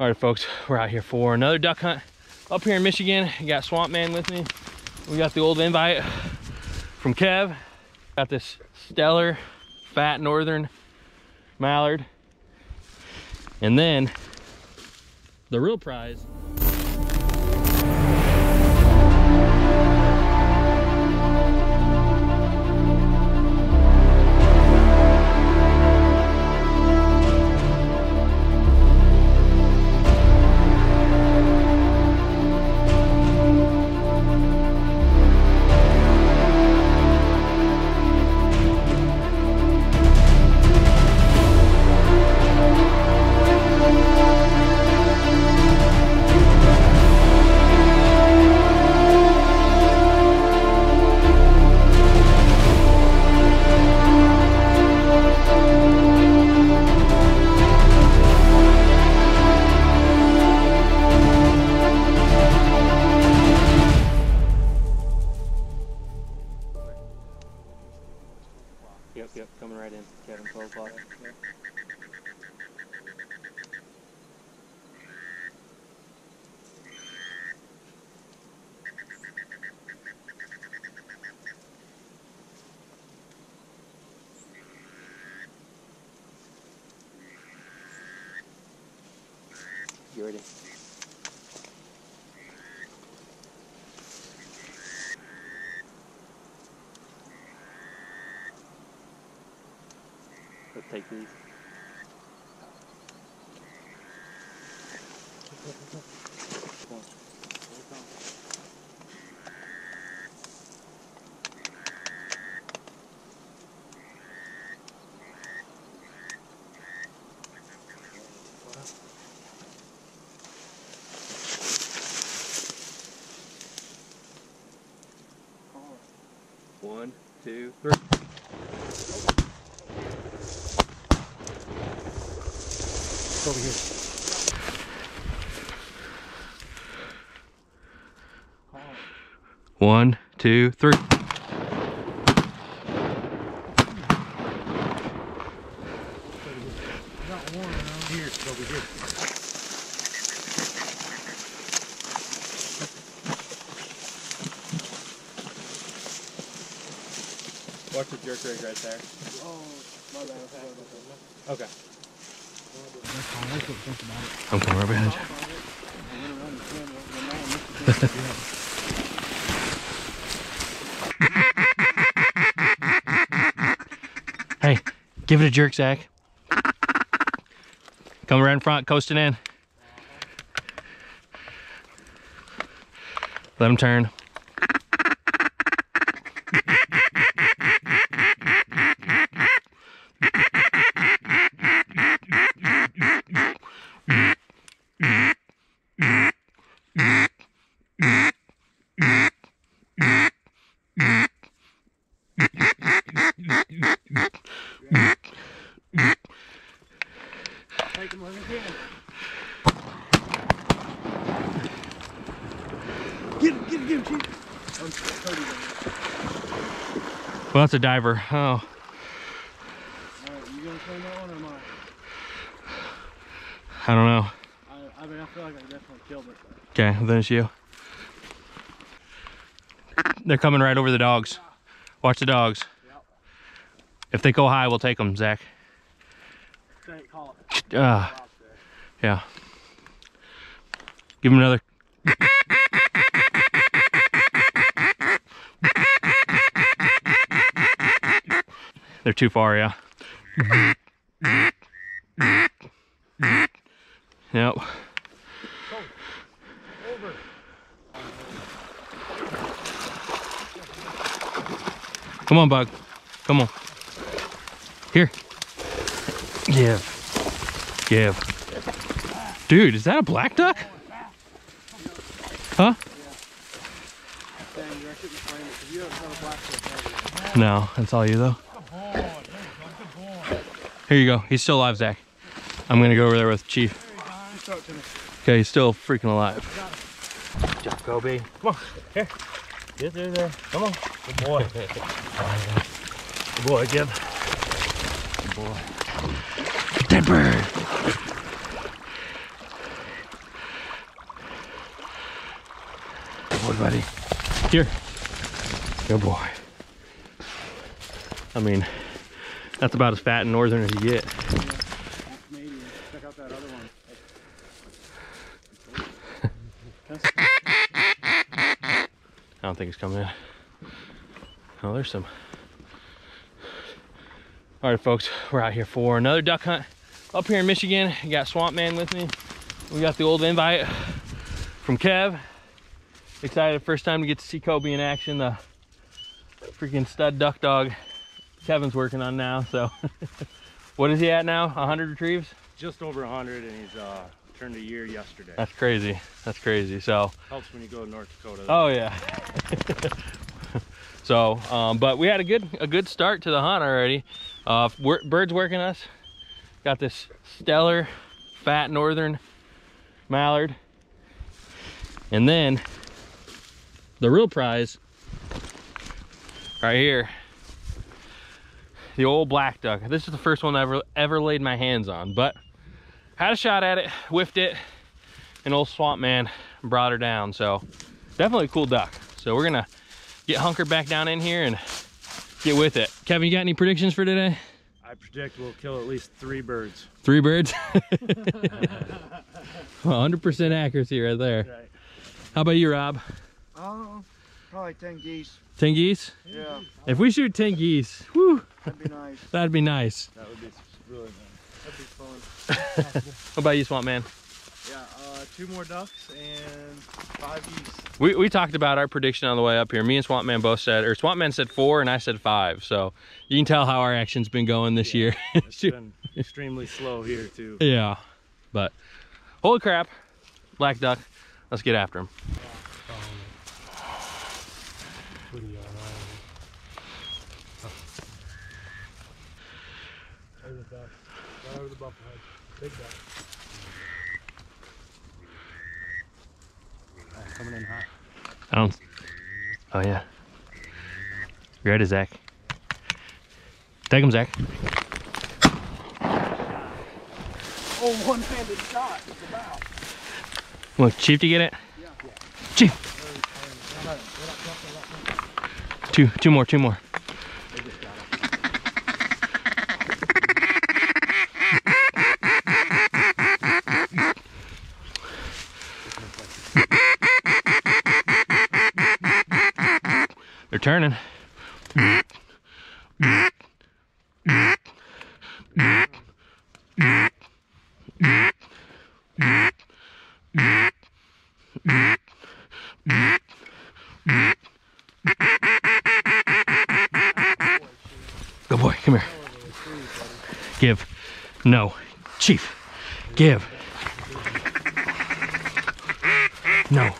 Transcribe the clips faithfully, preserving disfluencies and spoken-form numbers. All right, folks, we're out here for another duck hunt up here in Michigan. I got Swamp Man with me. We got the old invite from Kev. Got this stellar, fat northern mallard. And then the real prize. You ready? Let's take these. One, two, three. It's over here. One, two, three. Not one around here, it's over here. Watch the jerk rig right there. Oh, my bad. Okay. I'm coming right behind you. Hey, give it a jerk, Zach. Come around front, coasting in. Let him turn. Well, that's a diver. Oh. All right, you gonna claim that one or am I? I don't know. I, I mean, I feel like I definitely killed it. Okay, then it's you. They're coming right over the dogs. Watch the dogs. Yep. If they go high, we'll take them, Zach. Call it. Uh, yeah. Give them another. They're too far, yeah. Yep. Over. Come on, bug. Come on. Here. Give. Give. Dude, is that a black duck? Huh? No, that's all you, though. Here you go. He's still alive, Zach. I'm gonna go over there with Chief. Okay, he's still freaking alive. Good job, Kobe. Come on, here. Get through there. Come on. Good boy. Good boy, Kev. Good boy. Dead bird. buddy. Here. Good boy. I mean, that's about as fat and northern as you get. Check out that other one. I don't think it's coming in. Oh, there's some. All right, folks, we're out here for another duck hunt up here in Michigan. I got Swamp Man with me. We got the old invite from Kev. Excited, first time to get to see Kobe in action. The freaking stud duck dog Kevin's working on now, so what is he at now? one hundred retrieves? Just over one hundred, and he's uh turned a year yesterday. That's crazy. That's crazy. So helps when you go to North Dakota. Though. Oh yeah. So um but we had a good a good start to the hunt already. Uh we're, birds working us. Got this stellar fat northern mallard, and then the real prize right here, the old black duck. This is the first one I ever ever laid my hands on, but had a shot at it, whiffed it, and old Swamp Man brought her down. So definitely a cool duck. So we're gonna get hunkered back down in here and get with it. Kevin, you got any predictions for today? I predict we'll kill at least three birds. Three birds? one hundred percent accuracy right there. Right. How about you, Rob? Oh, probably ten geese. ten geese? Yeah. If we shoot ten geese, whoo. That'd be nice. That'd be nice. That would be really nice. That'd be fun. What about you, Swamp Man? Yeah, uh, two more ducks and five geese. We, we talked about our prediction on the way up here. Me and Swamp Man both said, or Swamp Man said four and I said five. So you can tell how our action's been going this yeah, year. It's been extremely slow here too. Yeah, but holy crap, black duck. Let's get after him. Over the bump head. Big duck. Oh, coming in hot. I don't. Oh, yeah. You're ready, Zach. Take him, Zach. Oh, one handed shot. It's about. Look, Chief, do you get it? Yeah. Chief! Two, two more, two more. Turning. Good boy, come here. Give. No. Chief. Give. No.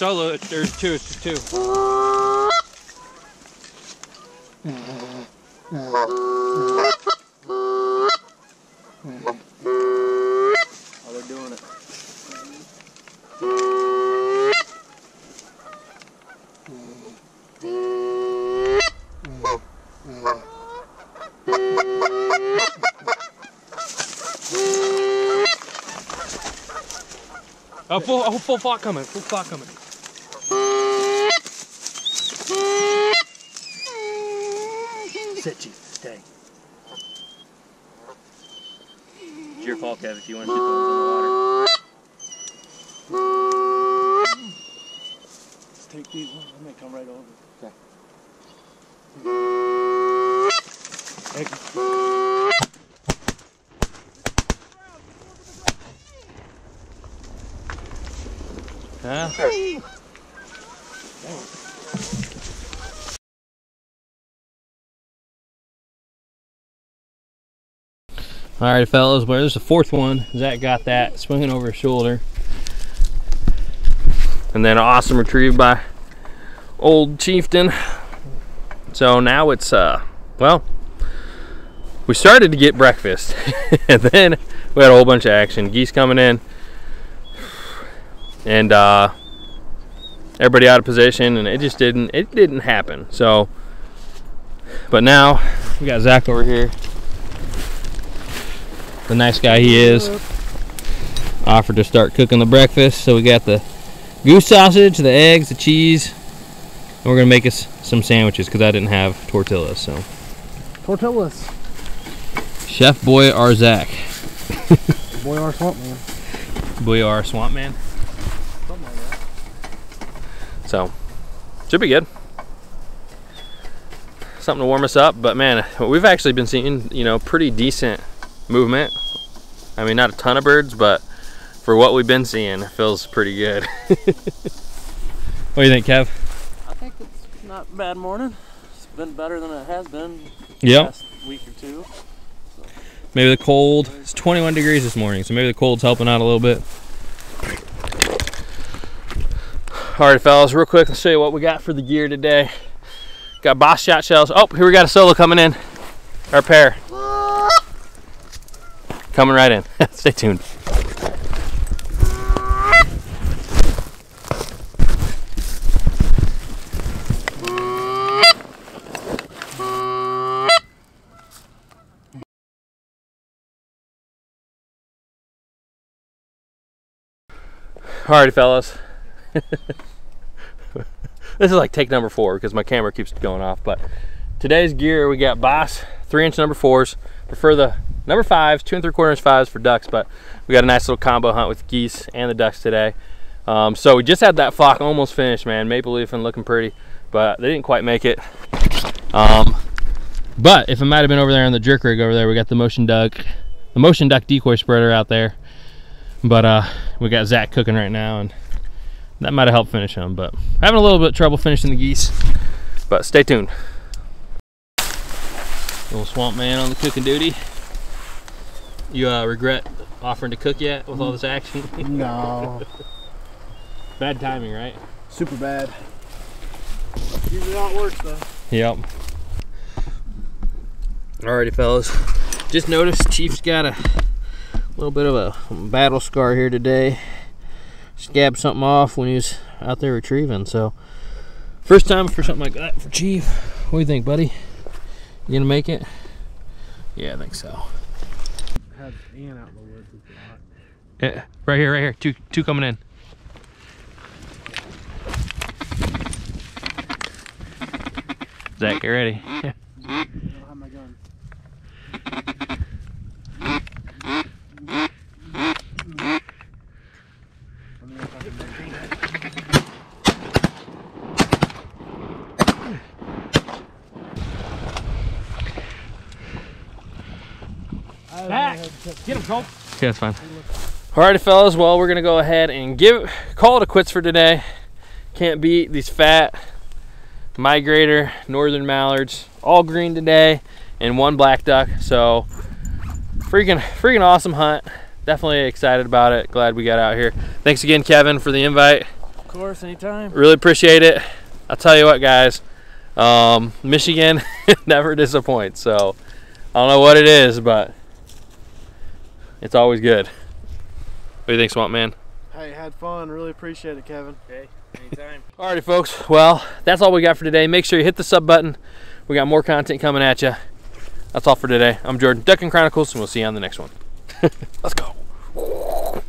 Solo, there's two, it's two. Oh, they're doing it. Oh, full, oh, full flock coming, full flock coming. Sitchy, stay. It's your fault, Kev, if you want to get those in the water. Let's take these ones and they come right over. Okay. Thank you. Huh? Hey. All right, fellas, well, there's the fourth one. Zach got that, swinging over his shoulder. And then an awesome retrieve by old Chieftain. So now it's, uh, well, we started to get breakfast. And then we had a whole bunch of action. Geese coming in. And uh, everybody out of position, and it just didn't, it didn't happen. So, but now we got Zach over here. the nice guy he is, offered to start cooking the breakfast. So we got the goose sausage, the eggs, the cheese, and we're gonna make us some sandwiches because I didn't have tortillas. So tortillas. Chef Boy R, Zach. Boy R, Swamp Man. Boy R, Swamp Man. Something like that. So should be good. Something to warm us up, but man, we've actually been seeing, you know, pretty decent movement. I mean, not a ton of birds, but for what we've been seeing, it feels pretty good. What do you think, Kev? I think it's not a bad morning. It's been better than it has been yep. last week or two. So. Maybe the cold. It's twenty-one degrees this morning, so maybe the cold's helping out a little bit. All right, fellas, real quick, let's show you what we got for the gear today. Got Boss Shotshells. Oh, here we got a solo coming in. Our pair. Coming right in. Stay tuned. Alrighty, fellas. This is like take number four because my camera keeps going off, but today's gear, we got Boss three inch number fours. Prefer the number fives, two and three quarter inch fives for ducks, but we got a nice little combo hunt with geese and the ducks today. Um, so we just had that flock almost finished, man. Maple Leaf and looking pretty, but they didn't quite make it. Um, but if it might've been over there on the jerk rig over there, we got the motion duck, the motion duck decoy spreader out there. But uh, we got Zach cooking right now, and that might have helped finish them, but having a little bit of trouble finishing the geese, but stay tuned. Little Swamp Man on the cooking duty. You uh, regret offering to cook yet with all this action? No. Bad timing, right? Super bad. Usually not works though. Yep. Alrighty, fellas. Just noticed Chief's got a little bit of a battle scar here today. Scabbed something off when he was out there retrieving. So first time for something like that for Chief. What do you think, buddy? You gonna make it? Yeah, I think so. Had Ian out in the woods. Yeah, right here, right here. Two, two coming in. Zach, you ready? Yeah. I don't have my gun. Get him, Cole. Yeah, that's fine. Alrighty, fellas. Well, we're gonna go ahead and give call it a quits for today. Can't beat these fat migrator northern mallards. All green today, and one black duck. So freaking, freaking awesome hunt. Definitely excited about it. Glad we got out here. Thanks again, Kevin, for the invite. Of course, anytime. Really appreciate it. I'll tell you what, guys. Um, Michigan never disappoints. So I don't know what it is, but it's always good. What do you think, Swamp Man? Hey, had fun. Really appreciate it, Kevin. Hey, anytime. Alrighty, folks. Well, that's all we got for today. Make sure you hit the sub button. We got more content coming at you. That's all for today. I'm Jordan, Duck and Chronicles, and we'll see you on the next one. Let's go.